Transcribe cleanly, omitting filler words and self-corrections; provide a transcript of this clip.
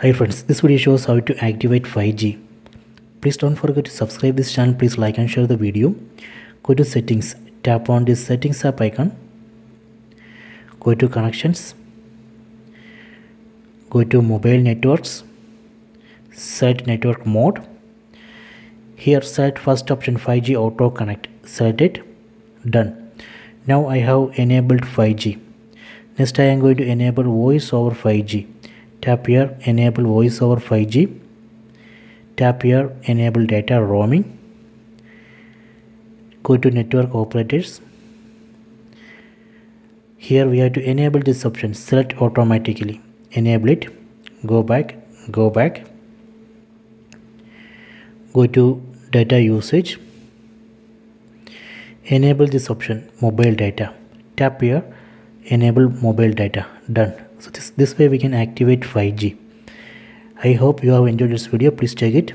Hi friends, this video shows how to activate 5G. Please don't forget to subscribe this channel. Please like and share the video. Go to settings, tap on this settings app icon. Go to connections. Go to mobile networks. Set network mode. Here set first option 5G auto connect. Set it. Done. Now I have enabled 5G. Next I am going to enable voice over 5G. Tap here, enable voice over 5G. Tap here, enable data roaming. Go to network operators. Here we have to enable this option, select automatically. Enable it. Go back, go back. Go to data usage. Enable this option, mobile data. Tap here, enable mobile data. Done. So this way we can activate 5G. I hope you have enjoyed this video. Please check it.